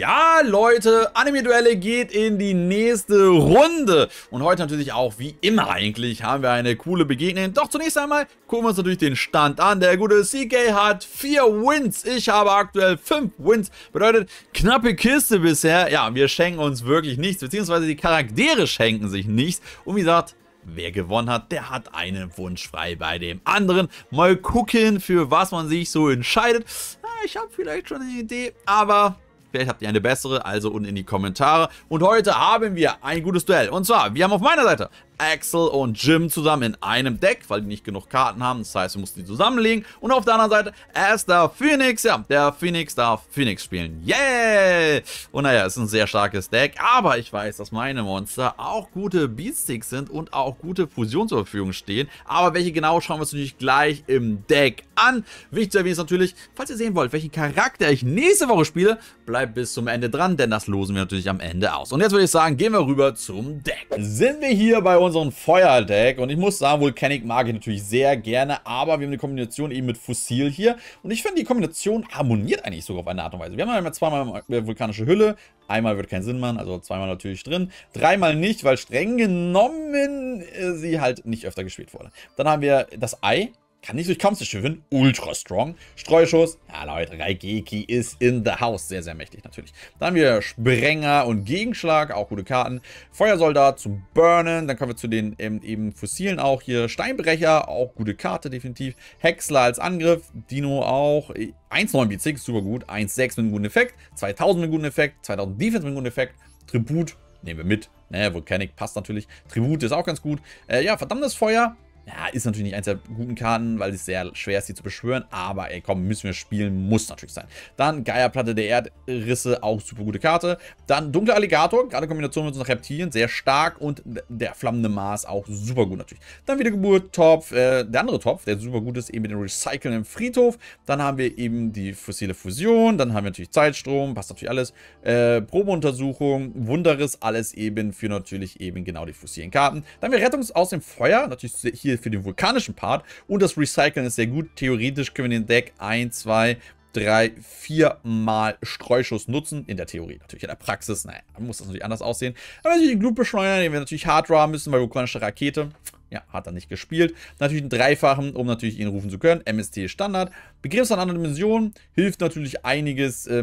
Ja, Leute, Anime-Duelle geht in die nächste Runde. Und heute natürlich auch, wie immer eigentlich, haben wir eine coole Begegnung. Doch zunächst einmal gucken wir uns natürlich den Stand an. Der gute CK hat 4 Wins. Ich habe aktuell 5 Wins. Bedeutet, knappe Kiste bisher. Ja, wir schenken uns wirklich nichts, beziehungsweise die Charaktere schenken sich nichts. Und wie gesagt, wer gewonnen hat, der hat einen Wunsch frei bei dem anderen. Mal gucken, für was man sich so entscheidet. Na, ich habe vielleicht schon eine Idee, aber vielleicht habt ihr eine bessere, also unten in die Kommentare. Und heute haben wir ein gutes Duell. Und zwar, wir haben auf meiner Seite Axel und Jim zusammen in einem Deck, weil die nicht genug Karten haben. Das heißt, wir mussten die zusammenlegen. Und auf der anderen Seite Aster Phoenix. Ja, der Phoenix darf Phoenix spielen. Yeah! Und naja, ist ein sehr starkes Deck. Aber ich weiß, dass meine Monster auch gute Beatsticks sind und auch gute Fusionen zur Verfügung stehen. Aber welche genau, schauen wir uns natürlich gleich im Deck an. Wichtig zu erwähnen ist natürlich, falls ihr sehen wollt, welchen Charakter ich nächste Woche spiele, bleibt bis zum Ende dran, denn das losen wir natürlich am Ende aus. Und jetzt würde ich sagen, gehen wir rüber zum Deck. Sind wir hier bei unseren Feuerdeck und ich muss sagen, Volcanic mag ich natürlich sehr gerne, aber wir haben eine Kombination eben mit Fossil hier und ich finde, die Kombination harmoniert eigentlich sogar auf eine Art und Weise. Wir haben einmal zweimal vulkanische Hülle, einmal wird keinen Sinn machen, also zweimal natürlich drin, dreimal nicht, weil streng genommen sie halt nicht öfter gespielt wurde. Dann haben wir das Ei. Kann nicht durch Kampf zerstören. Ultra strong. Streuschuss. Ja, Leute, Raigeki ist in the house. Sehr, sehr mächtig natürlich. Dann haben wir Sprenger und Gegenschlag. Auch gute Karten. Feuersoldat zu burnen. Dann kommen wir zu den eben Fossilen auch hier. Steinbrecher. Auch gute Karte definitiv. Häcksler als Angriff. Dino auch. 1,9 BC, super gut. 1,6 mit einem guten Effekt. 2000 mit einem guten Effekt. 2000 Defense mit einem guten Effekt. Tribut nehmen wir mit. Naja, Volcanic passt natürlich. Tribut ist auch ganz gut. Ja, verdammtes Feuer. Ja, ist natürlich nicht eins der guten Karten, weil es sehr schwer ist, sie zu beschwören. Aber ey, komm, müssen wir spielen, muss natürlich sein. Dann Geierplatte der Erdrisse, auch super gute Karte. Dann dunkler Alligator, gerade in Kombination mit unseren Reptilien, sehr stark. Und der flammende Mars, auch super gut natürlich. Dann wieder Geburttopf, der andere Topf, der super gut ist, eben mit dem Recyceln im Friedhof. Dann haben wir eben die fossile Fusion, dann haben wir natürlich Zeitstrom, passt natürlich alles. Probeuntersuchung, Wunderriss, alles eben für natürlich eben genau die fossilen Karten. Dann haben wir Rettungs aus dem Feuer, natürlich hier für den vulkanischen Part und das Recyceln ist sehr gut. Theoretisch können wir den Deck 1, 2, 3, 4 Mal Streuschuss nutzen. In der Theorie natürlich, in der Praxis, naja, muss das natürlich anders aussehen. Aber natürlich den Glutbeschleuniger, den wir natürlich hard draw müssen, weil vulkanische Rakete, ja, hat er nicht gespielt. Natürlich einen dreifachen, um natürlich ihn rufen zu können. MST Standard. Begriffs an anderen Dimensionen. Hilft natürlich einiges, ja,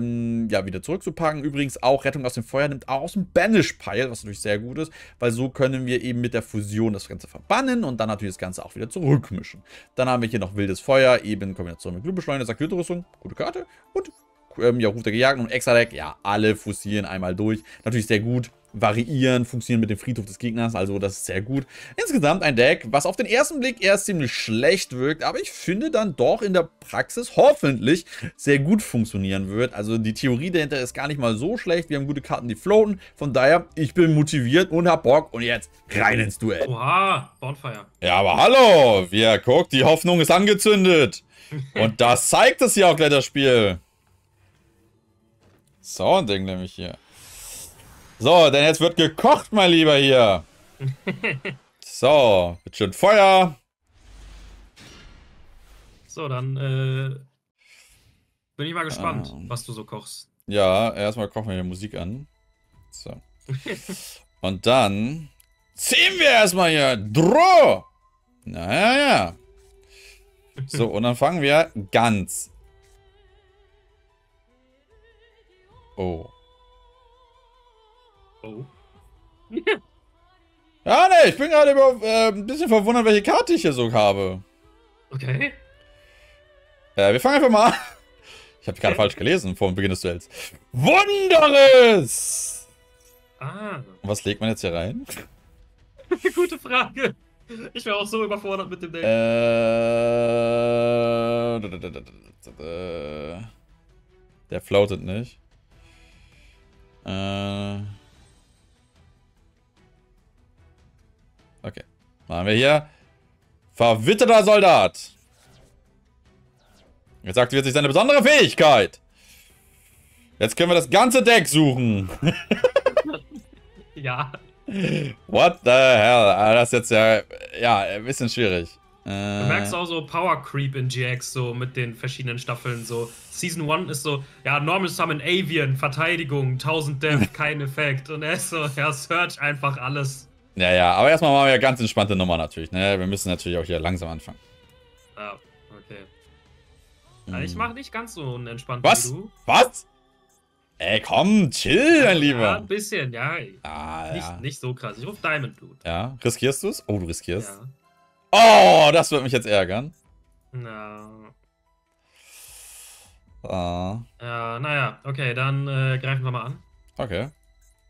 wieder zurückzupacken. Übrigens auch Rettung aus dem Feuer nimmt auch aus dem Banish Pile, was natürlich sehr gut ist, weil so können wir eben mit der Fusion das Ganze verbannen und dann natürlich das Ganze auch wieder zurückmischen. Dann haben wir hier noch Wildes Feuer, eben in Kombination mit Glutbeschleuniger, Sakriotrüstung, gute Karte. Und ja, Ruf der Gejagten und Extra-Deck. Ja, alle Fossilen einmal durch. Natürlich sehr gut. Variieren, funktionieren mit dem Friedhof des Gegners, also das ist sehr gut. Insgesamt ein Deck, was auf den ersten Blick erst ziemlich schlecht wirkt, aber ich finde dann doch in der Praxis hoffentlich sehr gut funktionieren wird. Also die Theorie dahinter ist gar nicht mal so schlecht, wir haben gute Karten, die floaten, von daher, ich bin motiviert und hab Bock und jetzt rein ins Duell. Oha, Bonfire. Ja, aber hallo, wir guckt, die Hoffnung ist angezündet und das zeigt es ja auch gleich das Spiel. So ein Ding nämlich hier. So, denn jetzt wird gekocht, mein Lieber, hier. So, wird schön Feuer. So, dann bin ich mal gespannt, was du so kochst. Ja, erstmal kochen wir hier Musik an. So. Und dann ziehen wir erstmal hier. Droh! Naja, ja. So, und dann fangen wir ganz. Oh. Oh. Ja, ne, ich bin gerade ein bisschen verwundert, welche Karte ich hier so habe. Okay. Wir fangen einfach mal an. Ich habe die Karte falsch gelesen vor dem Beginn des Duells. Wunderriss! Ah. Und was legt man jetzt hier rein? Gute Frage. Ich wäre auch so überfordert mit dem Ding. Der floatet nicht. Okay, dann haben wir hier verwitterter Soldat. Jetzt aktiviert sich seine besondere Fähigkeit. Jetzt können wir das ganze Deck suchen. Ja. What the hell? Das ist jetzt ja ein bisschen schwierig. Du merkst auch so Power Creep in GX, so mit den verschiedenen Staffeln. So Season 1 ist so, ja, Normal Summon Avian, Verteidigung, 1000 Death, kein Effekt. Und er ist so, ja, Search einfach alles. Ja, ja, aber erstmal machen wir ganz entspannte Nummer natürlich, ne? Wir müssen natürlich auch hier langsam anfangen. Ah, okay. Also ich mache nicht ganz so unentspannt wie du. Was? Ey, komm, chill, mein Lieber. Ja, ein bisschen, ja. Ah, nicht, ja. Nicht so krass. Ich rufe Diamond, Dude. Ja, riskierst du es? Oh, du riskierst. Ja. Oh, das wird mich jetzt ärgern. Na. Ah. Ja, naja, okay, dann greifen wir mal an. Okay.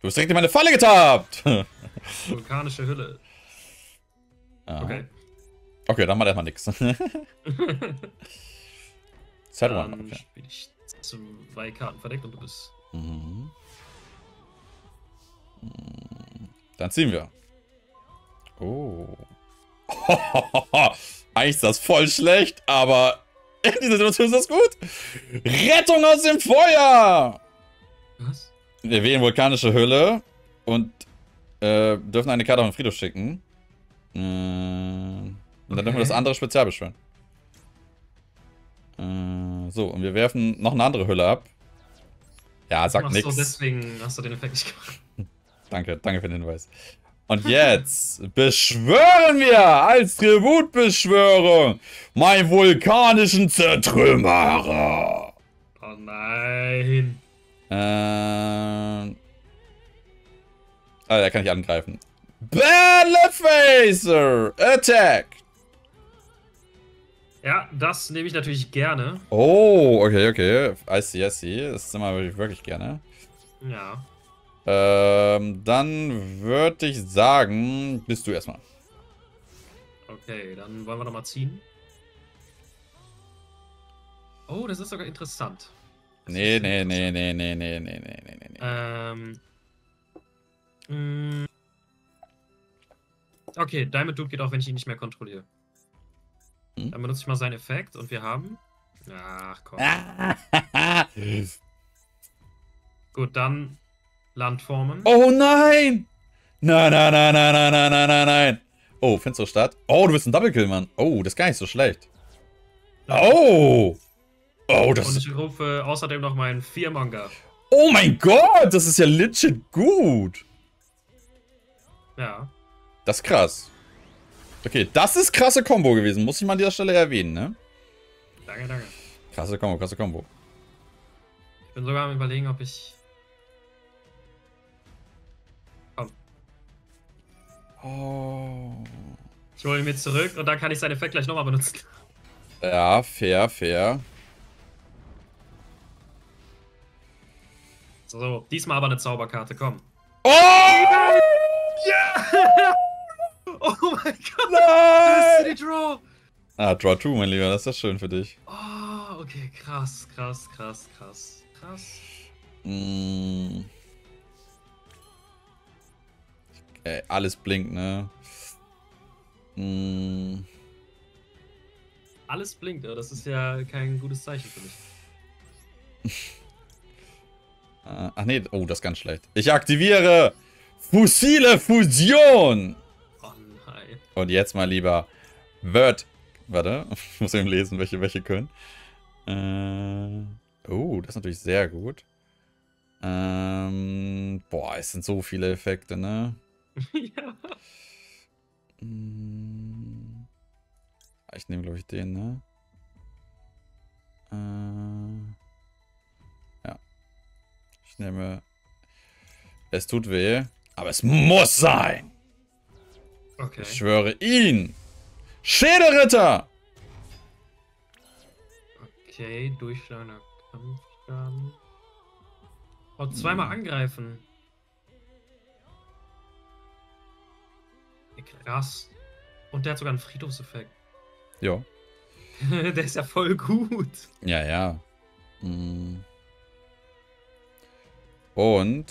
Du hast direkt in meine Falle getappt! Vulkanische Hülle. Ah. Okay. Okay, dann mal erstmal nix. Set one, okay. Spiel ich 2 Karten verdeckt und du bist. Mhm. Dann ziehen wir. Oh. Eigentlich ist das voll schlecht, aber in dieser Situation ist das gut. Rettung aus dem Feuer! Was? Wir wählen vulkanische Hülle und dürfen eine Karte auf den Friedhof schicken. Und dann dürfen wir das andere Spezial beschwören. So, und wir werfen noch eine andere Hülle ab. Ja, sagt nichts. Deswegen hast du den Effekt nicht gemacht. Danke, danke für den Hinweis. Und jetzt beschwören wir als Tributbeschwörung meinen vulkanischen Zertrümmerer. Oh nein. Ah, da kann ich angreifen. Battlefacer Attack. Ja, das nehme ich natürlich gerne. Oh, okay, okay. I see, I see. Das nehme ich wirklich gerne. Ja. Dann würde ich sagen, bist du erstmal. Okay, dann wollen wir nochmal ziehen. Oh, das ist sogar interessant. Nee, nee, nee, nee, nee, nee, nee, nee, nee, nee. Okay, Diamond Dude geht auch, wenn ich ihn nicht mehr kontrolliere. Hm? Dann benutze ich mal seinen Effekt und wir haben... Ach, komm. Gut, dann... Landformen. Oh nein! Nein, nein, nein, nein, nein, nein, nein, nein, nein. Oh, finstere Stadt. Oh, du bist ein Double Kill, Mann. Oh, das ist gar nicht so schlecht. Oh! Oh, das. Und ich rufe außerdem noch meinen 4-Manga. Oh mein Gott, das ist ja legit gut. Ja. Das ist krass. Okay, das ist krasse Combo gewesen. Muss ich mal an dieser Stelle erwähnen, ne? Danke, danke. Krasse Combo, krasse Combo. Ich bin sogar am Überlegen, ob ich. Oh. Ich hole ihn mir zurück und dann kann ich seinen Effekt gleich nochmal benutzen. Ja, fair, fair. So, diesmal aber eine Zauberkarte, komm. Oh! Ja! Oh mein Gott! Nein! Das ist die Draw! Ah, Draw 2, mein Lieber, das ist ja schön für dich. Oh, okay, krass, krass, krass, krass, krass. Mm. Ey, alles blinkt, ne? Mm. Alles blinkt, aber das ist ja kein gutes Zeichen für mich. Ach nee, oh, das ist ganz schlecht. Ich aktiviere fossile Fusion! Oh nein. Und jetzt, mein Lieber, wird... Warte, ich muss eben lesen, welche können. Oh, das ist natürlich sehr gut. Boah, es sind so viele Effekte, ne? Ja. Ich nehme, glaube ich, den, ne? Ja. Ich nehme... Es tut weh, aber es muss sein! Okay. Ich schwöre ihn! Schädelritter! Okay, durchschlagender Kampfschaden. Oh, zweimal angreifen. Krass. Und der hat sogar einen Friedhofseffekt. Ja. Der ist ja voll gut. Ja, ja. Und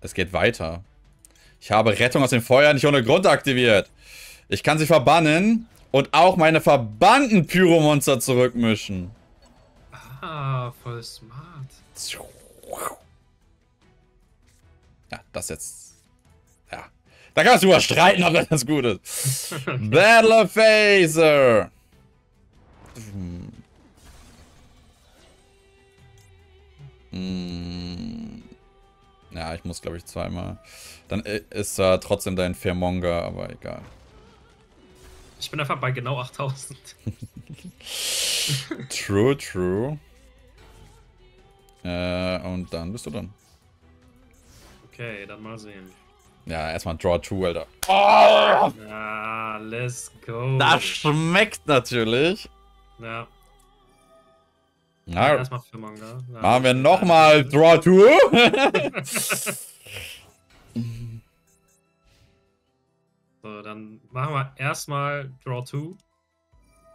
es geht weiter. Ich habe Rettung aus dem Feuer nicht ohne Grund aktiviert. Ich kann sie verbannen und auch meine verbannten Pyromonster zurückmischen. Ah, voll smart. Ja, das jetzt. Da kannst du überstreiten, ob das gut ist. Battle of Phaser. Ja, ich muss, glaube ich, zweimal. Dann ist da trotzdem dein Fearmonger, aber egal. Ich bin einfach bei genau 8000. True, true. Und dann bist du dran. Okay, dann mal sehen. Ja, erstmal Draw 2, Alter. Oh! Ja, let's go. Das schmeckt natürlich. Ja. Na, ja, erstmal für Manga. Ja. Machen wir nochmal Draw 2. So, dann machen wir erstmal Draw 2.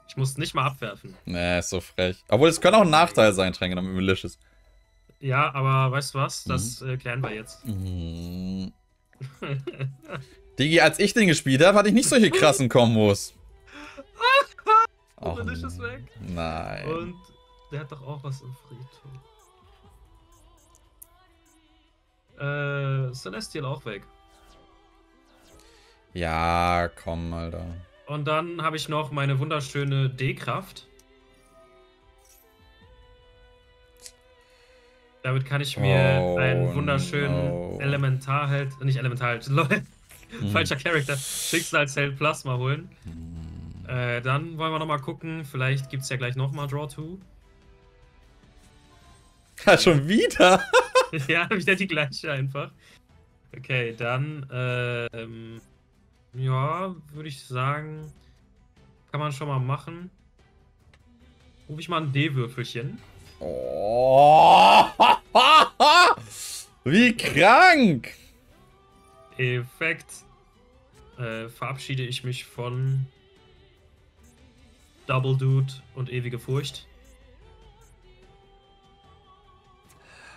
Ich muss nicht mal abwerfen. Nee, ist so frech. Obwohl, es kann auch ein Nachteil sein, Tränke, damit Malicious. Ja, aber weißt du was? Das klären wir jetzt. Mhm. Digi, als ich den gespielt habe, hatte ich nicht solche krassen Kombos. Malicious weg. Nein. Und der hat doch auch was im Friedhof. Celestial auch weg. Ja, komm, Alter. Und dann habe ich noch meine wunderschöne D-Kraft. Damit kann ich mir einen wunderschönen Elementarheld, nicht Elementarheld, falscher Charakter, Schicksalsheld Plasma holen. Dann wollen wir nochmal gucken, vielleicht gibt es ja gleich nochmal Draw 2. Ja, schon wieder? Ja, wieder die gleiche einfach. Okay, dann, ja, würde ich sagen, kann man schon mal machen. Rufe ich mal ein D-Würfelchen. Oh, wie krank! Effekt. Verabschiede ich mich von Double Dude und ewige Furcht.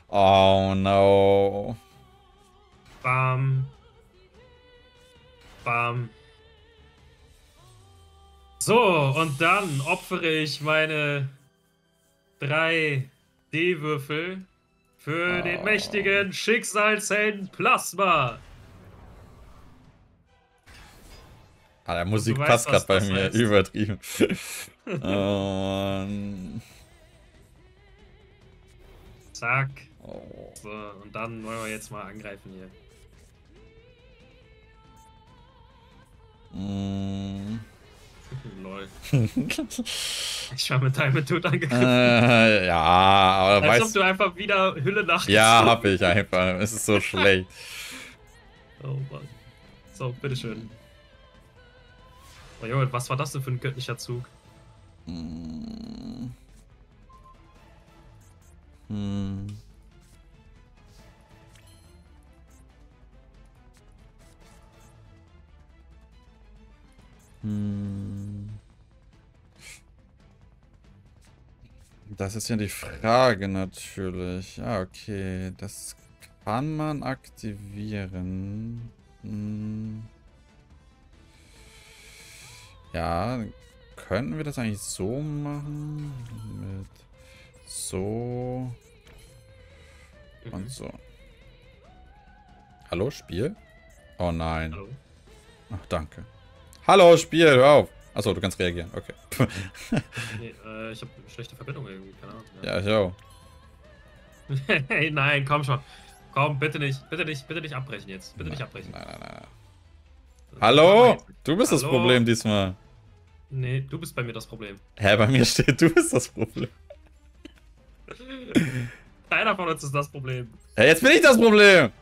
Oh no. Bam. Bam. So, und dann opfere ich meine 3 D-Würfel für den mächtigen Schicksalshelden Plasma. Ah, der Musik passt gerade bei mir, übertrieben. Zack. So, und dann wollen wir jetzt mal angreifen hier. Lol. Ich war mit deinem Tod angegriffen. Ja, aber als weißt ob du einfach wieder Hülle nachgezogen. Ja, hab ich einfach. Es ist so schlecht. Oh Mann. So, bitteschön. Oh Junge, was war das denn für ein göttlicher Zug? Das ist ja die Frage natürlich. Ja, okay. Das kann man aktivieren. Ja, könnten wir das eigentlich so machen? Mit so und so. Hallo, Spiel? Oh nein. Hallo. Ach, danke. Hallo, Spiel, hör auf. Achso, du kannst reagieren, okay. Nee, ich hab eine schlechte Verbindung irgendwie, keine Ahnung. Ja, ich auch. Hey, nein, komm schon. Komm, bitte nicht abbrechen jetzt. Bitte nicht abbrechen. Nein. Hallo? Du bist das Problem diesmal. Nee, du bist bei mir das Problem. Hä, bei mir steht, du bist das Problem. Keiner von uns ist das Problem. Hey, jetzt bin ich das Problem!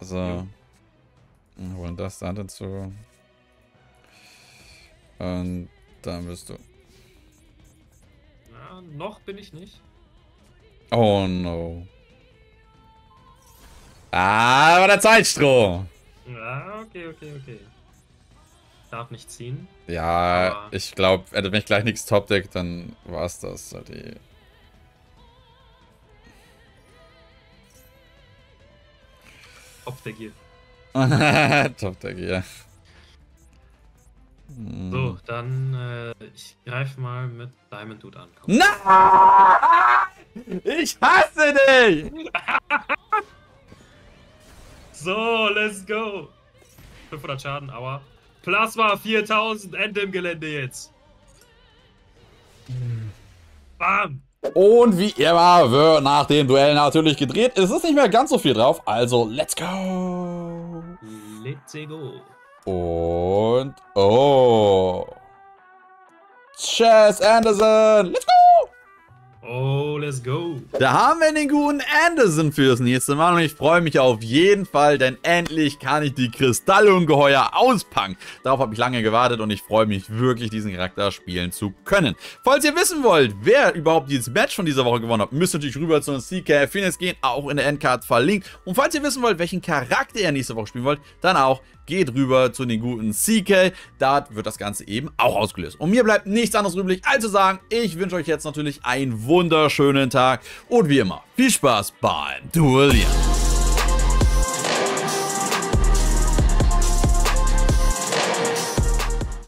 So. Ja. Holen das da dazu. Und dann bist du. Ja, noch bin ich nicht. Oh no. Ah, aber der Zeitstroh. Ja, okay. Darf nicht ziehen. Ja, aber ich glaube, wenn ich gleich nichts topdeckt, dann war es das. Topdeck hier. Top Deck, ja. So, dann ich greife mal mit Diamond Dude an. Komm. Nein! Ich hasse dich! So, let's go. 500 Schaden, aber Plasma 4000, Ende im Gelände jetzt. Bam. Und wie immer wird nach dem Duell natürlich gedreht. Es ist nicht mehr ganz so viel drauf, also let's go. Let's go. Und oh. Chazz Anderson, let's go. Oh, let's go. Da haben wir den guten Anderson fürs nächste Mal und ich freue mich auf jeden Fall, denn endlich kann ich die Kristallungeheuer auspacken. Darauf habe ich lange gewartet und ich freue mich wirklich, diesen Charakter spielen zu können. Falls ihr wissen wollt, wer überhaupt dieses Match von dieser Woche gewonnen hat, müsst ihr natürlich rüber zu uns Ck-Phoenix gehen, auch in der Endcard verlinkt. Und falls ihr wissen wollt, welchen Charakter ihr nächste Woche spielen wollt, dann auch geht rüber zu den guten CK. Da wird das Ganze eben auch ausgelöst. Und mir bleibt nichts anderes übrig, als zu sagen, ich wünsche euch jetzt natürlich einen wunderschönen Tag und wie immer viel Spaß beim Duellieren.